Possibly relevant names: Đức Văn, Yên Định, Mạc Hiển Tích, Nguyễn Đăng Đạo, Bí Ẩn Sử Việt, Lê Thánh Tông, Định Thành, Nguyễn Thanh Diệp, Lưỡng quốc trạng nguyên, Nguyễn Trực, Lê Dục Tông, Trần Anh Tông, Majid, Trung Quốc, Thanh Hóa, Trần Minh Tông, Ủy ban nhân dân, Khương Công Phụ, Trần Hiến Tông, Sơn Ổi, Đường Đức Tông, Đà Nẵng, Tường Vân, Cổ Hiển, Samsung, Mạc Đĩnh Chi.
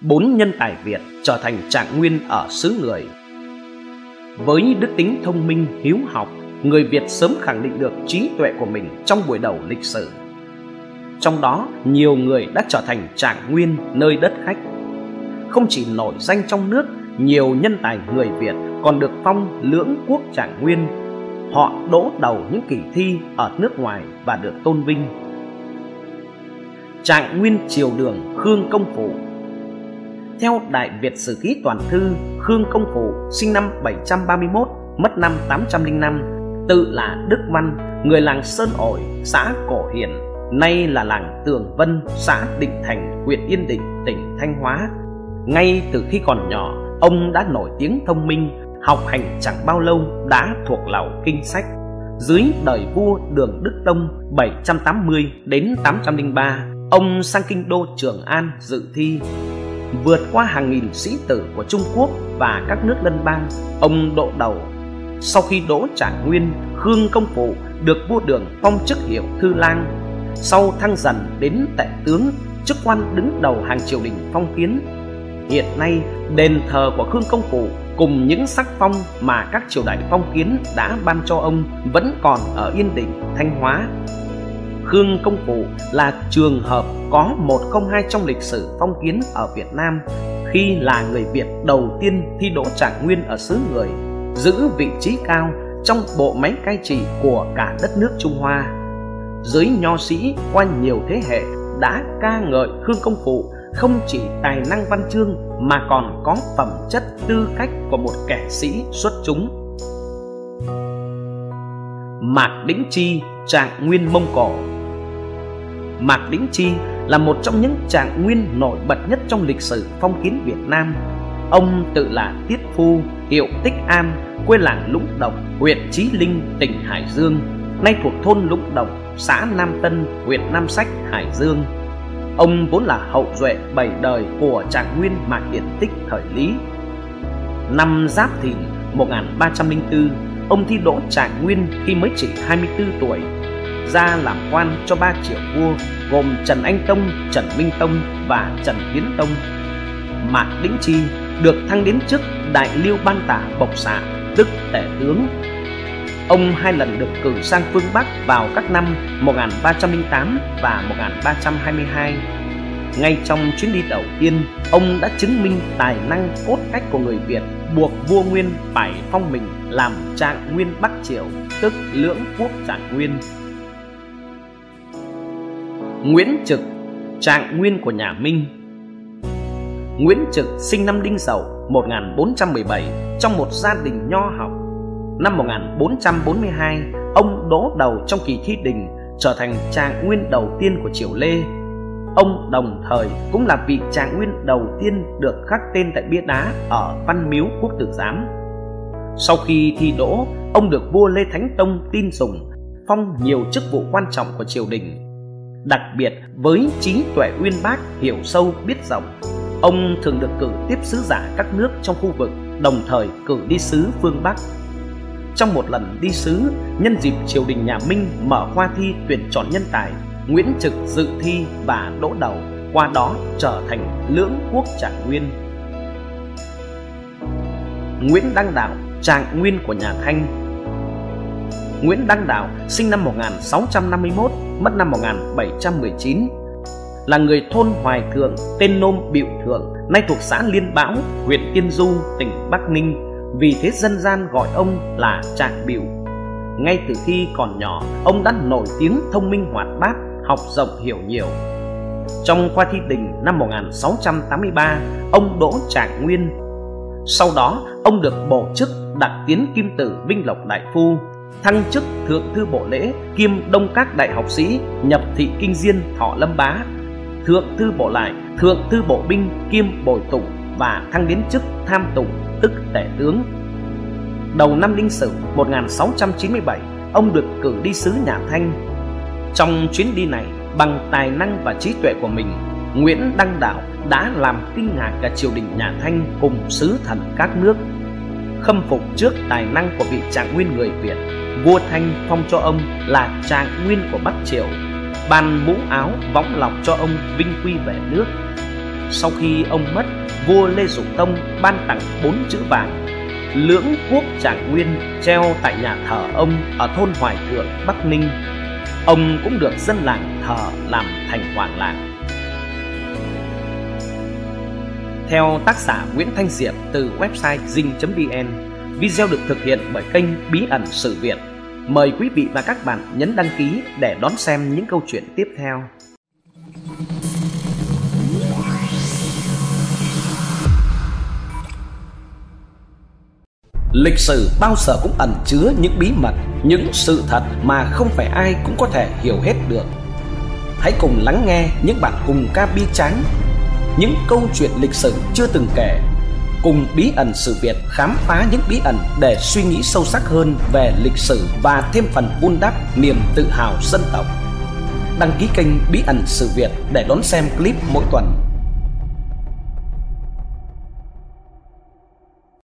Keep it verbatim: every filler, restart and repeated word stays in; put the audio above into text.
Bốn nhân tài Việt trở thành trạng nguyên ở xứ người. Với đức tính thông minh, hiếu học, người Việt sớm khẳng định được trí tuệ của mình trong buổi đầu lịch sử. Trong đó, nhiều người đã trở thành trạng nguyên nơi đất khách. Không chỉ nổi danh trong nước, nhiều nhân tài người Việt còn được phong lưỡng quốc trạng nguyên. Họ đỗ đầu những kỳ thi ở nước ngoài và được tôn vinh. Trạng nguyên triều Đường Khương Công Phụ. Theo Đại Việt Sử Ký Toàn Thư, Khương Công Phụ sinh năm bảy trăm ba mươi mốt, mất năm tám trăm linh năm, tự là Đức Văn, người làng Sơn Ổi, xã Cổ Hiền, nay là làng Tường Vân, xã Định Thành, huyện Yên Định, tỉnh Thanh Hóa. Ngay từ khi còn nhỏ, ông đã nổi tiếng thông minh, học hành chẳng bao lâu đã thuộc lầu kinh sách. Dưới đời vua Đường Đức Tông bảy trăm tám mươi đến tám trăm linh ba, ông sang kinh đô Trường An dự thi. Vượt qua hàng nghìn sĩ tử của Trung Quốc và các nước lân bang, ông đỗ đầu. Sau khi đỗ trạng nguyên, Khương Công Phụ được vua Đường phong chức hiệu thư lang, sau thăng dần đến đại tướng, chức quan đứng đầu hàng triều đình phong kiến. Hiện nay, đền thờ của Khương Công Phụ cùng những sắc phong mà các triều đại phong kiến đã ban cho ông vẫn còn ở Yên Định, Thanh Hóa. Khương Công Phụ là trường hợp có một không hai trong lịch sử phong kiến ở Việt Nam, khi là người Việt đầu tiên thi đỗ trạng nguyên ở xứ người, giữ vị trí cao trong bộ máy cai trị của cả đất nước Trung Hoa. Giới nho sĩ qua nhiều thế hệ đã ca ngợi Khương Công Phụ không chỉ tài năng văn chương mà còn có phẩm chất tư cách của một kẻ sĩ xuất chúng. Mạc Đĩnh Chi, trạng nguyên Mông Cổ. Mạc Đĩnh Chi là một trong những trạng nguyên nổi bật nhất trong lịch sử phong kiến Việt Nam. Ông tự là Tiết Phu, hiệu Tích An, quê làng Lũng Động, huyện Chí Linh, tỉnh Hải Dương, nay thuộc thôn Lũng Động, xã Nam Tân, huyện Nam Sách, Hải Dương. Ông vốn là hậu duệ bảy đời của trạng nguyên Mạc Hiển Tích thời Lý. Năm Giáp Thìn một nghìn ba trăm linh tư, ông thi đỗ trạng nguyên khi mới chỉ hai mươi tư tuổi, ra làm quan cho ba triệu vua gồm Trần Anh Tông, Trần Minh Tông và Trần Hiến Tông. Mạc Đĩnh Chi được thăng đến chức Đại Liêu Ban Tả Bộc Xạ, tức Tể Tướng. Ông hai lần được cử sang phương Bắc vào các năm một nghìn ba trăm linh tám và một nghìn ba trăm hai mươi hai. Ngay trong chuyến đi đầu tiên, ông đã chứng minh tài năng cốt cách của người Việt, buộc vua Nguyên phải phong mình làm trạng nguyên Bắc Triều, tức lưỡng quốc trạng nguyên. Nguyễn Trực, trạng nguyên của nhà Minh. Nguyễn Trực sinh năm Đinh Dậu một nghìn bốn trăm mười bảy trong một gia đình nho học. Năm một nghìn bốn trăm bốn mươi hai, ông đỗ đầu trong kỳ thi đình, trở thành trạng nguyên đầu tiên của triều Lê. Ông đồng thời cũng là vị trạng nguyên đầu tiên được khắc tên tại bia đá ở Văn Miếu Quốc Tử Giám. Sau khi thi đỗ, ông được vua Lê Thánh Tông tin dùng, phong nhiều chức vụ quan trọng của triều đình. Đặc biệt với trí tuệ uyên bác, hiểu sâu biết rộng, ông thường được cử tiếp sứ giả các nước trong khu vực, đồng thời cử đi sứ phương Bắc. Trong một lần đi sứ, nhân dịp triều đình nhà Minh mở khoa thi tuyển chọn nhân tài, Nguyễn Trực dự thi và đỗ đầu, qua đó trở thành lưỡng quốc trạng nguyên. Nguyễn Đăng Đạo, trạng nguyên của nhà Thanh. Nguyễn Đăng Đạo sinh năm một nghìn sáu trăm năm mươi mốt, mất năm một nghìn bảy trăm mười chín, là người thôn Hoài Thượng, tên nôm Bịu Thượng, nay thuộc xã Liên Bão, huyện Tiên Du, tỉnh Bắc Ninh. Vì thế dân gian gọi ông là Trạng Bịu. Ngay từ khi còn nhỏ, ông đã nổi tiếng thông minh hoạt bát, học rộng hiểu nhiều. Trong khoa thi đình năm một nghìn sáu trăm tám mươi ba, ông đỗ trạng nguyên. Sau đó, ông được bổ chức đặc tiến Kim Tử Vinh Lộc Đại Phu, thăng chức Thượng Thư Bộ Lễ kiêm Đông Các Đại Học Sĩ, nhập thị Kinh Diên, Thọ Lâm Bá, Thượng Thư Bộ Lại, Thượng Thư Bộ Binh kiêm Bồi Tụng và thăng đến chức Tham Tụng, tức Tể Tướng. Đầu năm Đinh Sửu một nghìn sáu trăm chín mươi bảy, ông được cử đi sứ nhà Thanh. Trong chuyến đi này, bằng tài năng và trí tuệ của mình, Nguyễn Đăng Đạo đã làm kinh ngạc cả triều đình nhà Thanh cùng sứ thần các nước. Khâm phục trước tài năng của vị trạng nguyên người Việt, vua Thanh phong cho ông là trạng nguyên của Bắc Triều, ban mũ áo võng lọc cho ông vinh quy về nước. sau khi ông mất, vua Lê Dục Tông ban tặng bốn chữ vàng lưỡng quốc Trạng Nguyên treo tại nhà thờ ông ở thôn Hoài Thượng, Bắc Ninh. Ông cũng được dân làng thờ làm thành hoàng làng. Theo tác giả Nguyễn Thanh Diệp từ website dinh chấm vn, video được thực hiện bởi kênh Bí Ẩn Sử Việt. Mời quý vị và các bạn nhấn đăng ký để đón xem những câu chuyện tiếp theo. Lịch sử bao giờ cũng ẩn chứa những bí mật, những sự thật mà không phải ai cũng có thể hiểu hết được. Hãy cùng lắng nghe những bản hùng ca bi tráng, những câu chuyện lịch sử chưa từng kể. Cùng Bí Ẩn Sử Việt khám phá những bí ẩn để suy nghĩ sâu sắc hơn về lịch sử và thêm phần vun đắp niềm tự hào dân tộc. Đăng ký kênh Bí Ẩn Sử Việt để đón xem clip mỗi tuần.